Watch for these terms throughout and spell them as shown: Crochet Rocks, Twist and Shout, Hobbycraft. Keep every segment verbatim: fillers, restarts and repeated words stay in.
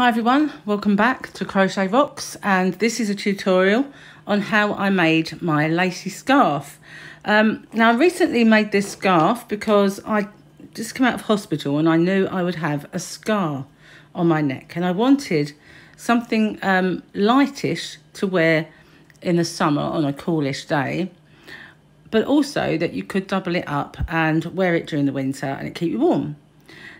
Hi everyone, welcome back to Crochet Rocks, and this is a tutorial on how I made my lacy scarf. Um, now I recently made this scarf because I just came out of hospital and I knew I would have a scar on my neck, and I wanted something um, lightish to wear in the summer on a coolish day, but also that you could double it up and wear it during the winter and it keep you warm.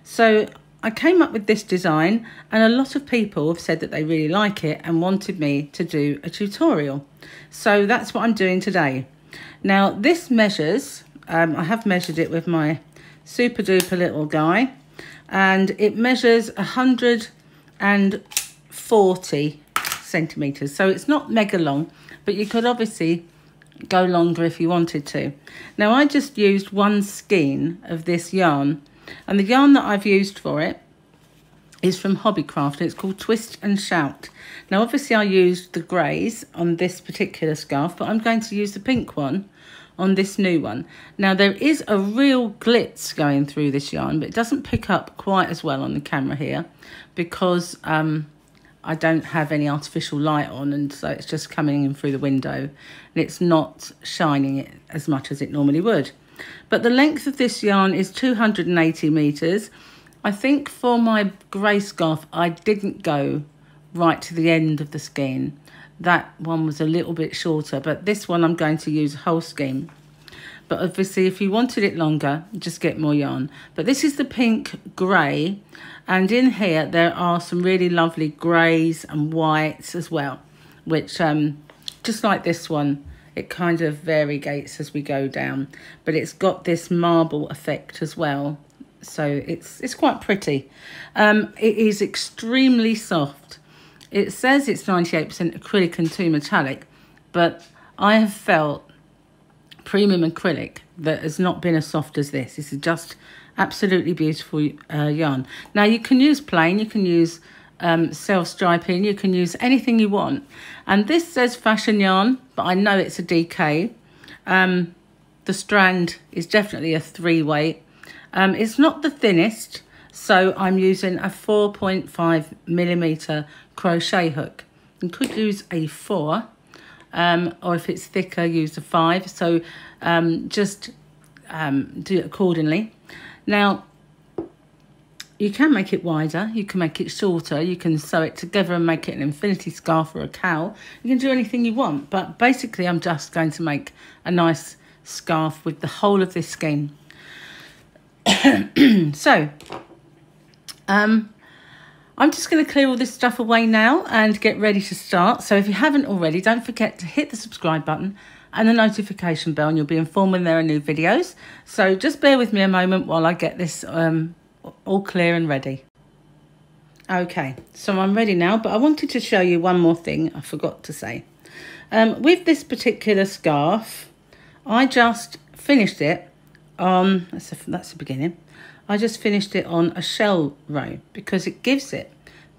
So I came up with this design, and a lot of people have said that they really like it and wanted me to do a tutorial. So that's what I'm doing today. Now this measures, um, I have measured it with my super duper little guy, and it measures one hundred and forty centimetres. So it's not mega long, but you could obviously go longer if you wanted to. Now I just used one skein of this yarn, and the yarn that I've used for it is from Hobbycraft, and it's called Twist and Shout. Now obviously I used the greys on this particular scarf, but I'm going to use the pink one on this new one. Now there is a real glitz going through this yarn, but it doesn't pick up quite as well on the camera here because um, I don't have any artificial light on, and so it's just coming in through the window and it's not shining it as much as it normally would. But the length of this yarn is two hundred and eighty meters. I think for my grey scarf, I didn't go right to the end of the skein. That one was a little bit shorter, but this one I'm going to use a whole skein. But obviously if you wanted it longer, just get more yarn. But this is the pink grey, and in here there are some really lovely greys and whites as well, which um, just like this one, it kind of variegates as we go down, but it's got this marble effect as well, so it's it's quite pretty. Um, it is extremely soft. It says it's ninety-eight percent acrylic and two metallic, but I have felt premium acrylic that has not been as soft as this. This is just absolutely beautiful uh, yarn. Now you can use plain, you can use Um, self-striping, you can use anything you want. And this says fashion yarn, but I know it's a D K. Um, the strand is definitely a three weight. Um, it's not the thinnest, so I'm using a four point five millimeter crochet hook. You could use a four, um, or if it's thicker, use a five. So um, just um, do it accordingly. Now you can make it wider, you can make it shorter, you can sew it together and make it an infinity scarf or a cowl. You can do anything you want, but basically I'm just going to make a nice scarf with the whole of this skein. So, um, I'm just going to clear all this stuff away now and get ready to start. So if you haven't already, don't forget to hit the subscribe button and the notification bell, and you'll be informed when there are new videos. So just bear with me a moment while I get this um, all clear and ready. Okay, so I'm ready now, but I wanted to show you one more thing I forgot to say. Um, with this particular scarf, I just finished it on, that's, a, that's the beginning, I just finished it on a shell row because it gives it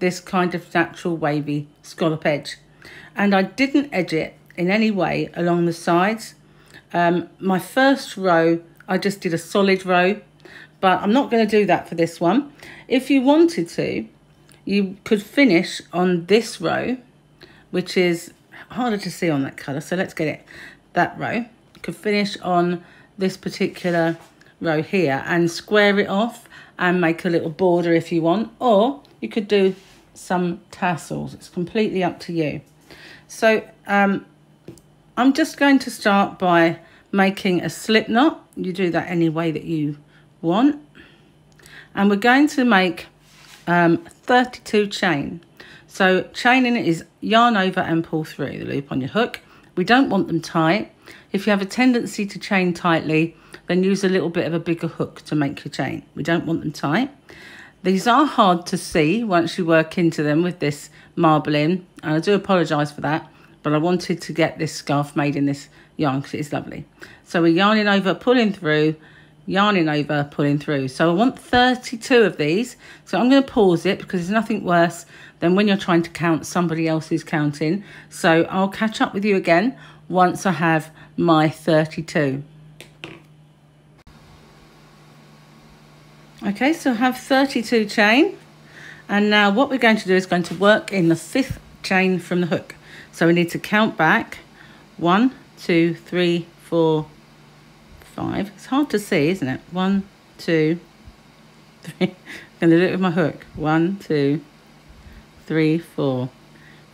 this kind of natural wavy scallop edge. And I didn't edge it in any way along the sides. Um, my first row, I just did a solid row, but I'm not going to do that for this one. If you wanted to, you could finish on this row, which is harder to see on that colour, so let's get it, that row. You could finish on this particular row here and square it off and make a little border if you want, or you could do some tassels. It's completely up to you. So um, I'm just going to start by making a slip knot. You do that any way that you want, and we're going to make um, thirty-two chain. So chaining is yarn over and pull through the loop on your hook. We don't want them tight. If you have a tendency to chain tightly, then use a little bit of a bigger hook to make your chain. We don't want them tight. These are hard to see once you work into them with this marbling, and I do apologize for that, but I wanted to get this scarf made in this yarn because it's lovely. So we're yarning over, pulling through, yarning over, pulling through. So I want thirty-two of these, so I'm going to pause it because there's nothing worse than when you're trying to count somebody else who's counting. So I'll catch up with you again once I have my thirty-two. Okay, so I have thirty-two chain, And now what we're going to do is going to work in the fifth chain from the hook. So we need to count back one, two, three, four, five. It's hard to see, isn't it? One, two, three. I'm going to do it with my hook. One, two, three, four,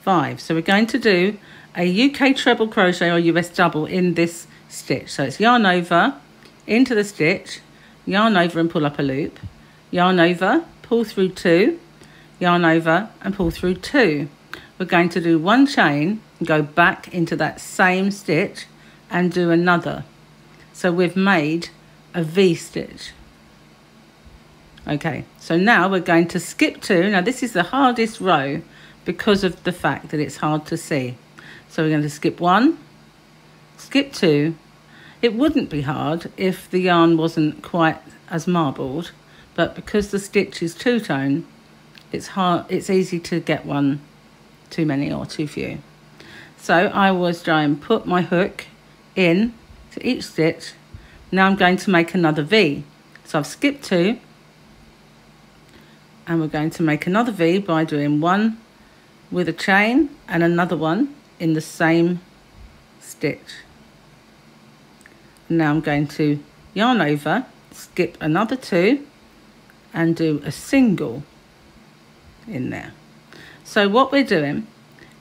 five. So we're going to do a U K treble crochet or U S double in this stitch. So it's yarn over, into the stitch, yarn over and pull up a loop, yarn over, pull through two, yarn over and pull through two. We're going to do one chain and go back into that same stitch and do another. So we've made a V stitch. Okay, so now we're going to skip two. Now this is the hardest row because of the fact that it's hard to see. So we're going to skip one, skip two. It wouldn't be hard if the yarn wasn't quite as marbled, but because the stitch is two-tone, it's hard, it's easy to get one too many or too few. So I always try and put my hook in to each stitch. Now I'm going to make another V. So I've skipped two, and we're going to make another V by doing one with a chain and another one in the same stitch. Now I'm going to yarn over, skip another two, and do a single in there. So what we're doing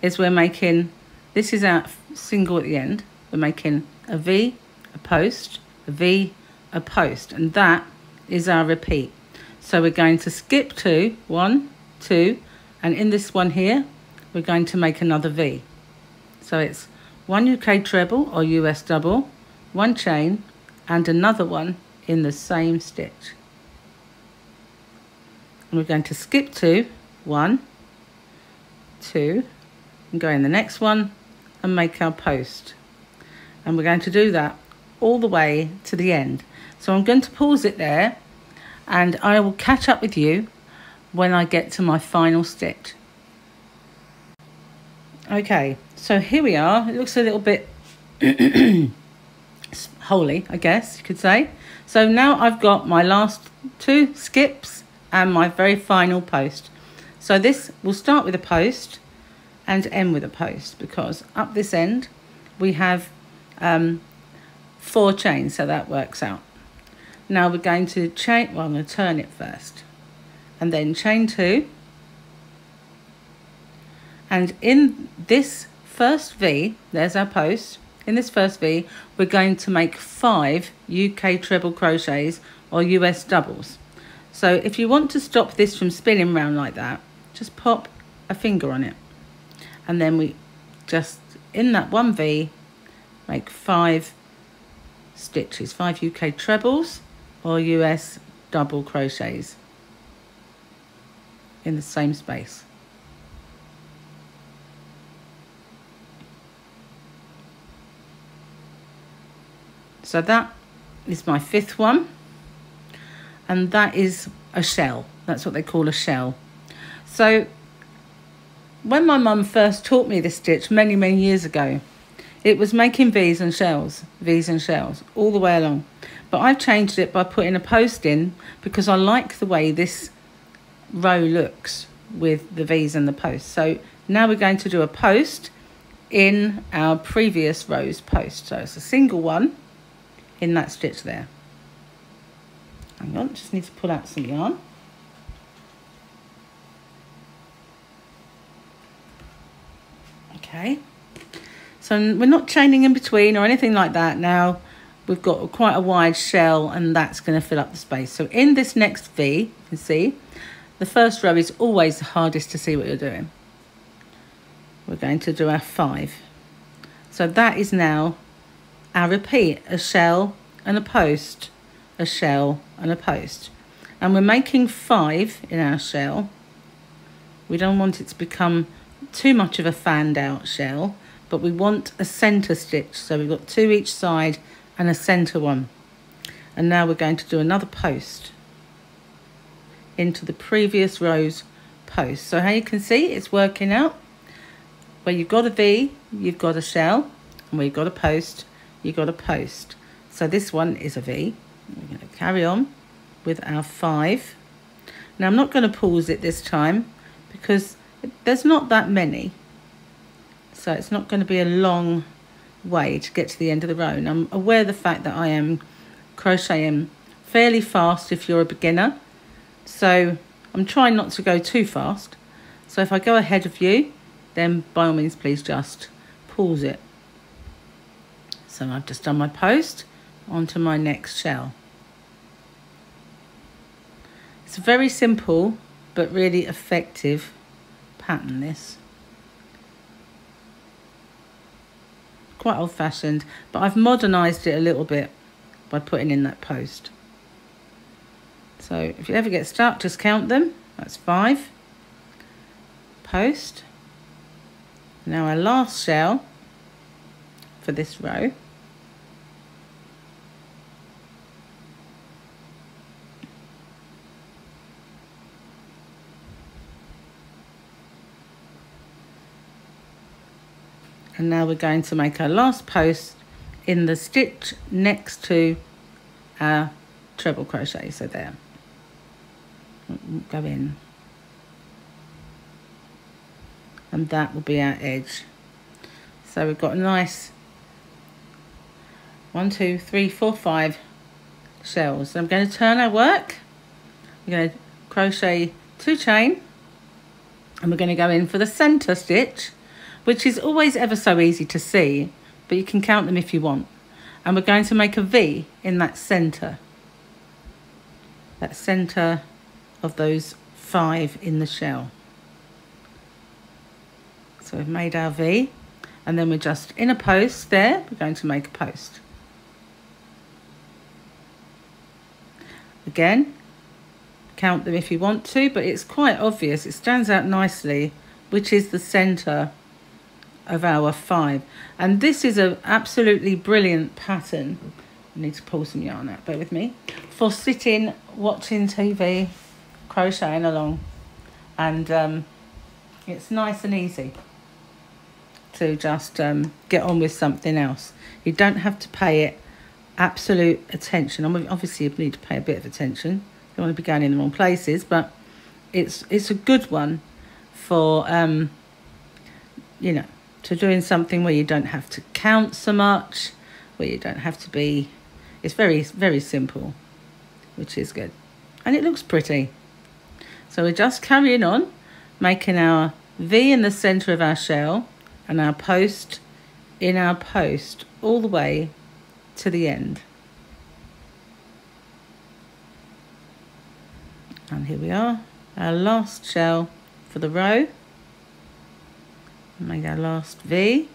is we're making, this is our single at the end, we're making a V, a post, a V, a post, and that is our repeat. So we're going to skip two, one, two, and in this one here, we're going to make another V. So it's one U K treble or U S double, one chain and another one in the same stitch. And we're going to skip two, one, two, and go in the next one and make our post. And we're going to do that all the way to the end. So I'm going to pause it there and I will catch up with you when I get to my final stitch. Okay, so here we are. It looks a little bit holy, I guess you could say. So now I've got my last two skips and my very final post. So this will start with a post and end with a post, because up this end we have um, four chains, so that works out. Now we're going to chain, well, I'm going to turn it first, and then chain two. And in this first V, there's our post. In this first V, we're going to make five U K treble crochets or U S doubles. So if you want to stop this from spinning round like that, just pop a finger on it. And then we just, in that one V, make five stitches, five U K trebles or U S double crochets in the same space. So that is my fifth one, and that is a shell. That's what they call a shell. So when my mum first taught me this stitch many, many years ago, it was making V's and shells, V's and shells, all the way along. But I've changed it by putting a post in because I like the way this row looks with the V's and the post. So now we're going to do a post in our previous row's post. So it's a single one in that stitch there. Hang on, just need to pull out some yarn. Okay, so we're not chaining in between or anything like that now. We've got quite a wide shell and that's going to fill up the space. So in this next V, you can see, the first row is always the hardest to see what you're doing. We're going to do our five. So that is now our repeat, a shell and a post, a shell and a post. And we're making five in our shell. We don't want it to become too much of a fanned out shell, but we want a center stitch. So we've got two each side and a center one. And now we're going to do another post into the previous row's post. So how you can see, it's working out. Where you've got a V, you've got a shell, and where you've got a post, you got a post. So this one is a V. We're going to carry on with our five. Now I'm not going to pause it this time because there's not that many, so it's not going to be a long way to get to the end of the row. And I'm aware of the fact that I am crocheting fairly fast if you're a beginner, so I'm trying not to go too fast. So if I go ahead of you, then by all means please just pause it. So I've just done my post, onto my next shell. It's a very simple but really effective pattern, this. Quite old-fashioned, but I've modernised it a little bit by putting in that post. So if you ever get stuck, just count them. That's five. Post. Now our last shell for this row. And now we're going to make our last post in the stitch next to our treble crochet. So there, go in, and that will be our edge. So we've got a nice one, two, three, four, five shells. So I'm going to turn our work. We're going to crochet two chain, and we're going to go in for the center stitch, which is always ever so easy to see, but you can count them if you want. And we're going to make a V in that centre, that centre of those five in the shell. So we've made our V, and then we're just in a post there, we're going to make a post. Again, count them if you want to, but it's quite obvious, it stands out nicely, which is the centre of our five. And this is an absolutely brilliant pattern. I need to pull some yarn out, bear with me, for sitting watching T V, crocheting along, and um, it's nice and easy to just um, get on with something else. You don't have to pay it absolute attention. I mean, obviously you need to pay a bit of attention, you don't want to be going in the wrong places, but it's it's a good one for um, you know, to doing something where you don't have to count so much, where you don't have to be, it's very, very simple, which is good. And it looks pretty. So we're just carrying on, making our V in the center of our shell and our post in our post all the way to the end. And here we are, our last shell for the row. Make our last V,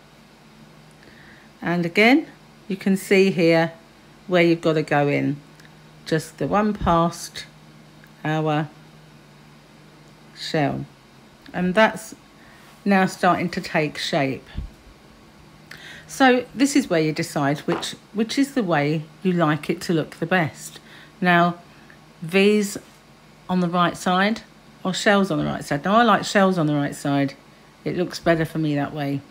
and again you can see here where you've got to go in, just the one past our shell, and that's now starting to take shape. So this is where you decide which which is the way you like it to look the best. Now V's on the right side or shells on the right side. Now I like shells on the right side. It looks better for me that way,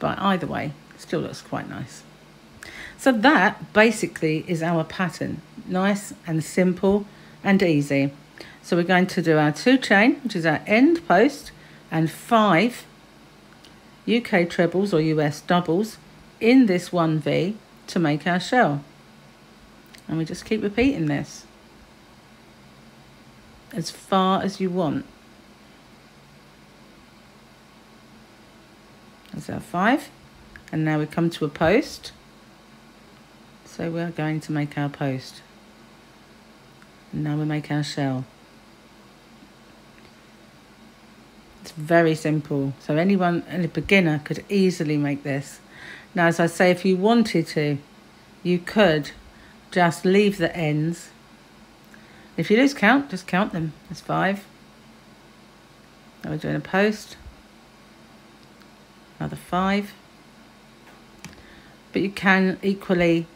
but either way, it still looks quite nice. So that basically is our pattern, nice and simple and easy. So we're going to do our two chain, which is our end post, and five U K trebles or U S doubles in this one V to make our shell. And we just keep repeating this as far as you want. That's our five, and now we come to a post, so we're going to make our post, and now we make our shell. It's very simple, so anyone, any beginner could easily make this. Now as I say, if you wanted to, you could just leave the ends. If you lose count, just count them, that's five. Now we're doing a post, another five, but you can equally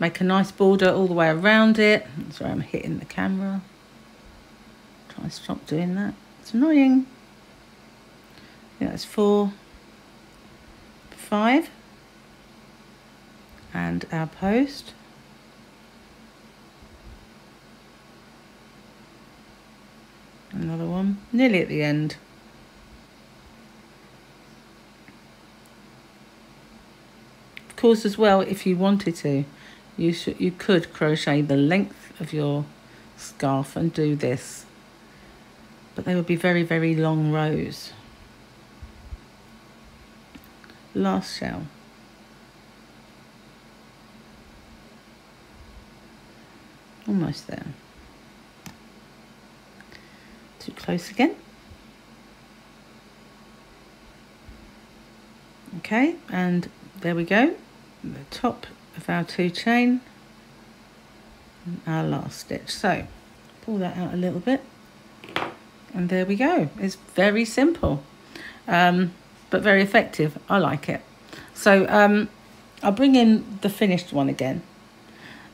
make a nice border all the way around it. Sorry, I'm hitting the camera. Try and stop doing that, it's annoying. Yeah, that's four, five, and our post. another one, nearly at the end. Of course, as well, if you wanted to, you should you could crochet the length of your scarf and do this, but they would be very very long rows. Last shell. Almost there. Too close again. Okay, and there we go. The top of our two chain and our last stitch. So pull that out a little bit, and there we go. It's very simple, um, but very effective. I like it. So um, I'll bring in the finished one again.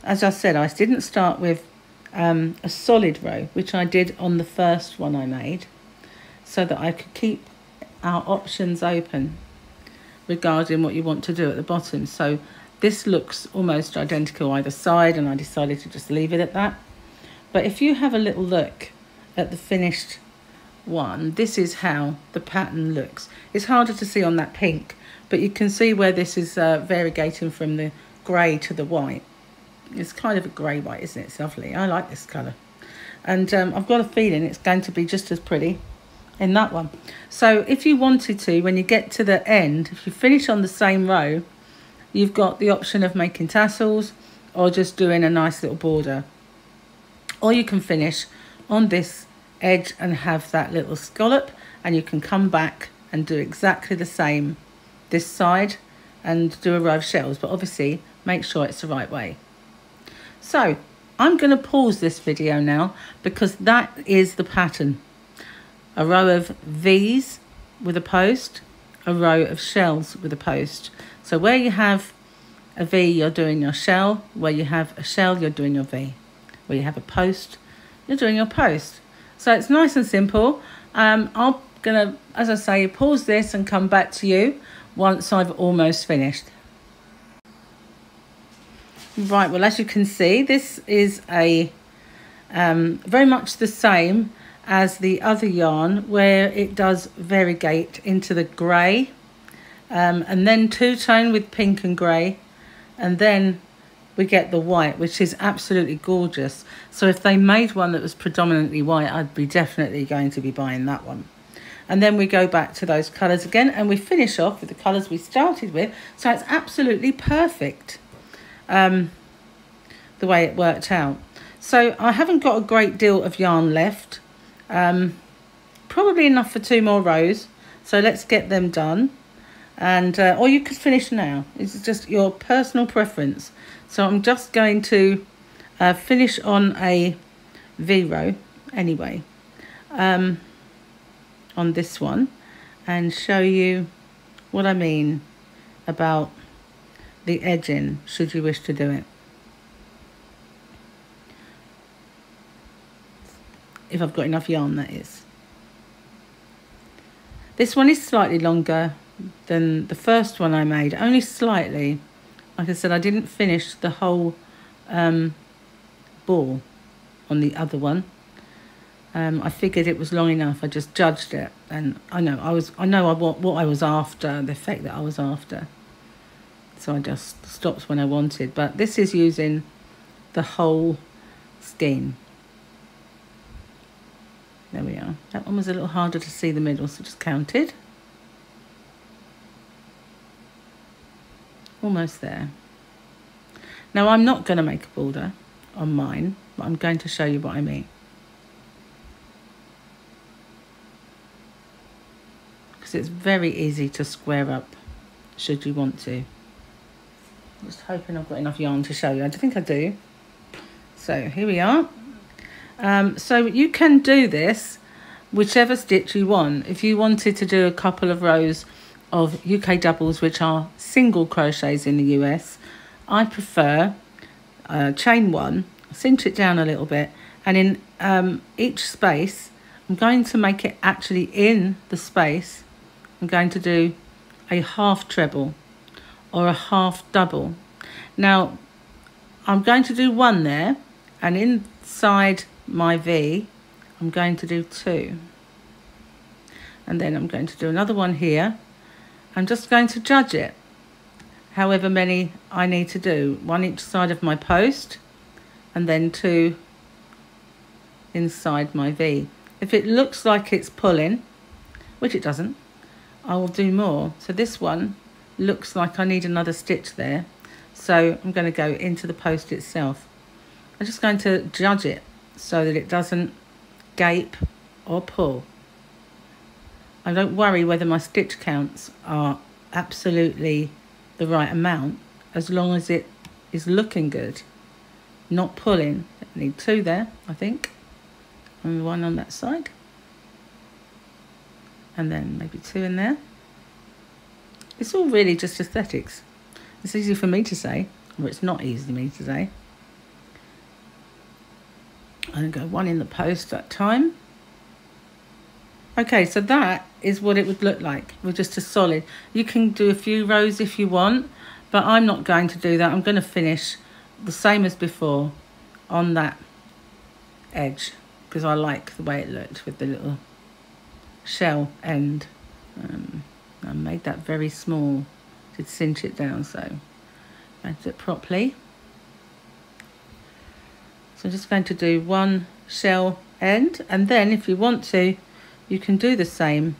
As I said, I didn't start with um, a solid row, which I did on the first one I made, so that I could keep our options open regarding what you want to do at the bottom. So this looks almost identical either side, and I decided to just leave it at that. But if you have a little look at the finished one, this is how the pattern looks. It's harder to see on that pink, but you can see where this is uh, variegating from the grey to the white. It's kind of a grey white, isn't it? It's lovely. I like this colour. And um, I've got a feeling it's going to be just as pretty in that one. So if you wanted to, when you get to the end, if you finish on the same row, you've got the option of making tassels or just doing a nice little border. Or you can finish on this edge and have that little scallop, and you can come back and do exactly the same this side and do a row of shells. But obviously, make sure it's the right way. So I'm going to pause this video now, because that is the pattern. A row of V's with a post, a row of shells with a post. So where you have a V, you're doing your shell. Where you have a shell, you're doing your V. Where you have a post, you're doing your post. So it's nice and simple. Um, I'm going to, as I say, pause this and come back to you once I've almost finished. Right, well, as you can see, this is a um, very much the same as the other yarn, where it does variegate into the grey, um, and then two-tone with pink and grey, and then we get the white, which is absolutely gorgeous. So if they made one that was predominantly white, I'd be definitely going to be buying that one. And then we go back to those colours again, and we finish off with the colours we started with. So it's absolutely perfect. Um, the way it worked out. So I haven't got a great deal of yarn left, um, probably enough for two more rows, so let's get them done. And uh, or you could finish now, it's just your personal preference. So I'm just going to uh, finish on a V row anyway, um, on this one, and show you what I mean about the edge in, should you wish to do it. If I've got enough yarn, that is. This one is slightly longer than the first one I made, only slightly. Like I said, I didn't finish the whole um, ball on the other one. Um, I figured it was long enough. I just judged it, and I know I was. I know I, what what I was after, the effect that I was after. So I just stopped when I wanted, but this is using the whole skein. There we are. That one was a little harder to see the middle, so just counted. Almost there. Now I'm not going to make a border on mine, but I'm going to show you what I mean. Because it's very easy to square up, should you want to. Just hoping I've got enough yarn to show you. I think I do. So here we are. Um, so you can do this whichever stitch you want. If you wanted to do a couple of rows of U K doubles, which are single crochets in the U S, I prefer uh, chain one, cinch it down a little bit, and in um, each space, I'm going to make it actually in the space. I'm going to do a half treble or a half double. Now I'm going to do one there, and inside my V I'm going to do two, and then I'm going to do another one here. I'm just going to judge it, however many I need to do, one each side of my post and then two inside my V. If it looks like it's pulling, which it doesn't, I will do more. So this one looks like I need another stitch there, so I'm going to go into the post itself. I'm just going to judge it so that it doesn't gape or pull. I don't worry whether my stitch counts are absolutely the right amount, as long as it is looking good, not pulling. I need two there, I think, and one on that side, and then maybe two in there. It's all really just aesthetics. It's easy for me to say, or it's not easy for me to say. I'm going to go one in the post that time. Okay, so that is what it would look like with just a solid. You can do a few rows if you want, but I'm not going to do that. I'm going to finish the same as before on that edge, because I like the way it looked with the little shell end. Um, I made that very small, did cinch it down, so I'm going to do it properly. So I'm just going to do one shell end, and then if you want to, you can do the same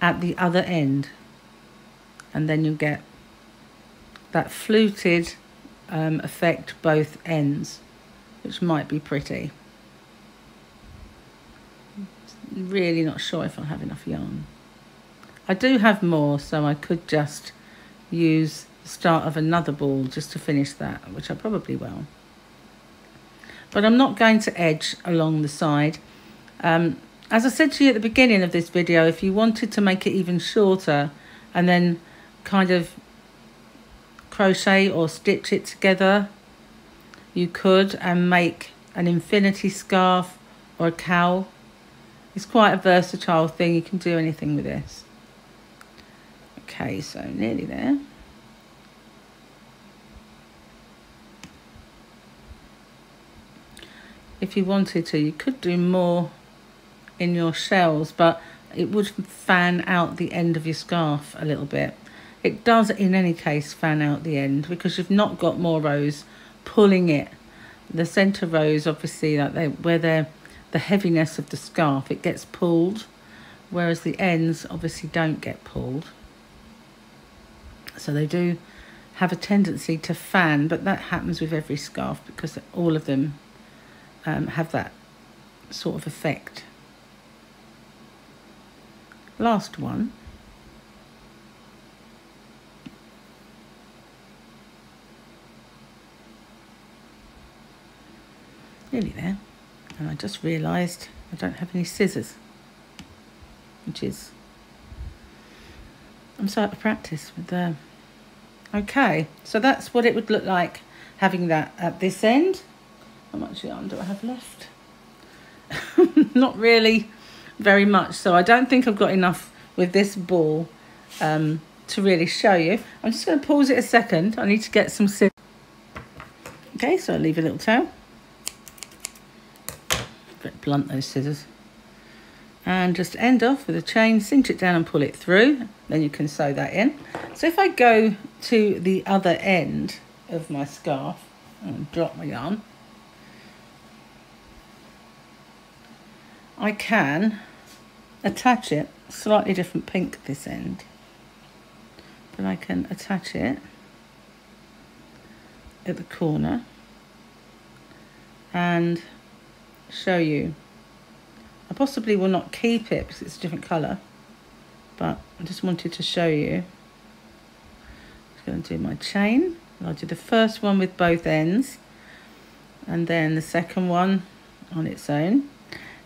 at the other end, and then you'll get that fluted um, effect both ends, which might be pretty. I'm really not sure if I have enough yarn. I do have more, so I could just use the start of another ball just to finish that, which I probably will. But I'm not going to edge along the side. Um, as I said to you at the beginning of this video, if you wanted to make it even shorter and then kind of crochet or stitch it together, you could, and make an infinity scarf or a cowl. It's quite a versatile thing. You can do anything with this. Okay, so nearly there. If you wanted to, you could do more in your shells, but it would fan out the end of your scarf a little bit. It does in any case fan out the end, because you've not got more rows pulling it. The center rows, obviously, like they, where they're the heaviness of the scarf, it gets pulled, whereas the ends obviously don't get pulled, so they do have a tendency to fan. But that happens with every scarf, because all of them Um, have that sort of effect. Last one. Nearly there. And I just realised I don't have any scissors, which is, I'm so out of practice with them. Okay, so that's what it would look like having that at this end. How much yarn do I have left? Not really very much, so I don't think I've got enough with this ball um, to really show you. I'm just going to pause it a second. I need to get some scissors. Okay, so I leave a little tail. A bit blunt, those scissors. And just end off with a chain, cinch it down and pull it through. Then you can sew that in. So if I go to the other end of my scarf and drop my yarn, I can attach it, slightly different pink this end, but I can attach it at the corner and show you. I possibly will not keep it because it's a different colour, but I just wanted to show you. I'm just going to do my chain. I'll do the first one with both ends and then the second one on its own.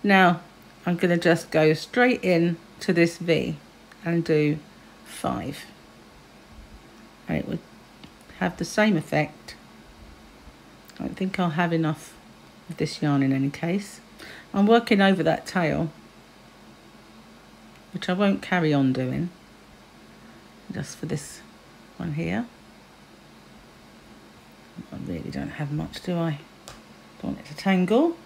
Now I'm going to just go straight in to this V and do five, and it would have the same effect. I don't think I'll have enough of this yarn in any case. I'm working over that tail, which I won't carry on doing, just for this one here. I really don't have much, do I? Don't want it to tangle.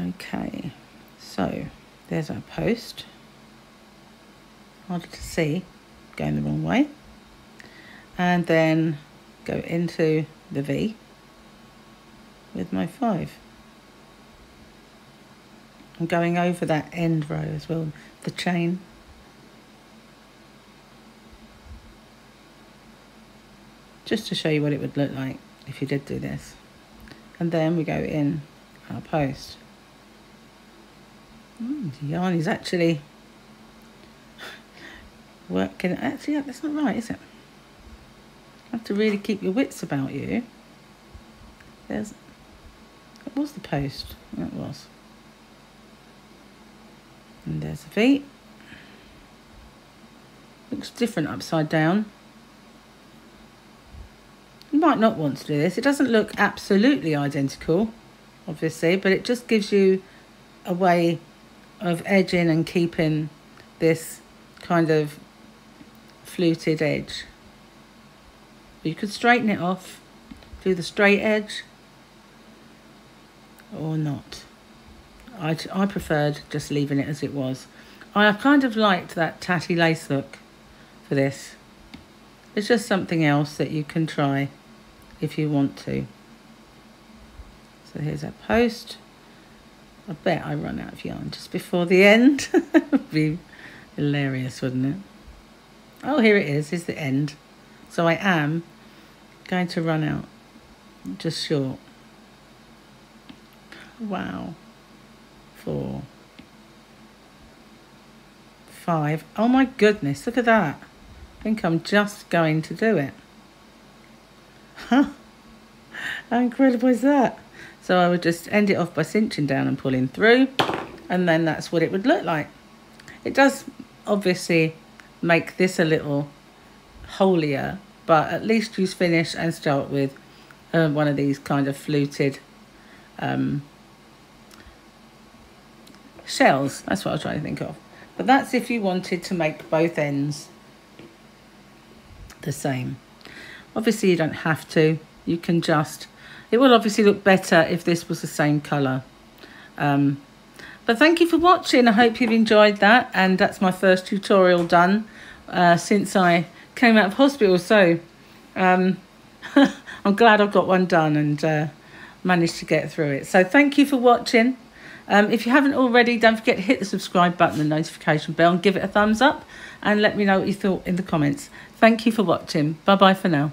Okay, so there's our post. Harder to see, going the wrong way. And then go into the V with my five. I'm going over that end row as well, the chain. Just to show you what it would look like if you did do this. And then we go in our post. Mm, the yarn is actually working. Actually, that's not right, is it? You have to really keep your wits about you. There's, that was the post, that was. And there's the V. Looks different upside down. You might not want to do this. It doesn't look absolutely identical, obviously, but it just gives you a way of edging and keeping this kind of fluted edge. You could straighten it off, do the straight edge, or not. I, I preferred just leaving it as it was. I kind of liked that tatty lace look for this. It's just something else that you can try if you want to. So here's our post. I bet I run out of yarn just before the end. It would be hilarious, wouldn't it? Oh, here it is, is the end. So I am going to run out just short. Wow. Four, five. Oh my goodness, look at that. I think I'm just going to do it. Huh? How incredible is that? So I would just end it off by cinching down and pulling through, and then that's what it would look like. It does obviously make this a little holier, but at least you finish and start with uh, one of these kind of fluted um, shells. That's what I was trying to think of. But that's if you wanted to make both ends the same. Obviously you don't have to, you can just, it will obviously look better if this was the same colour. Um, but thank you for watching. I hope you've enjoyed that, and that's my first tutorial done uh, since I came out of hospital, so um, I'm glad I've got one done and uh, managed to get through it. So thank you for watching. Um, if you haven't already, don't forget to hit the subscribe button and notification bell and give it a thumbs up, and let me know what you thought in the comments. Thank you for watching. Bye bye for now.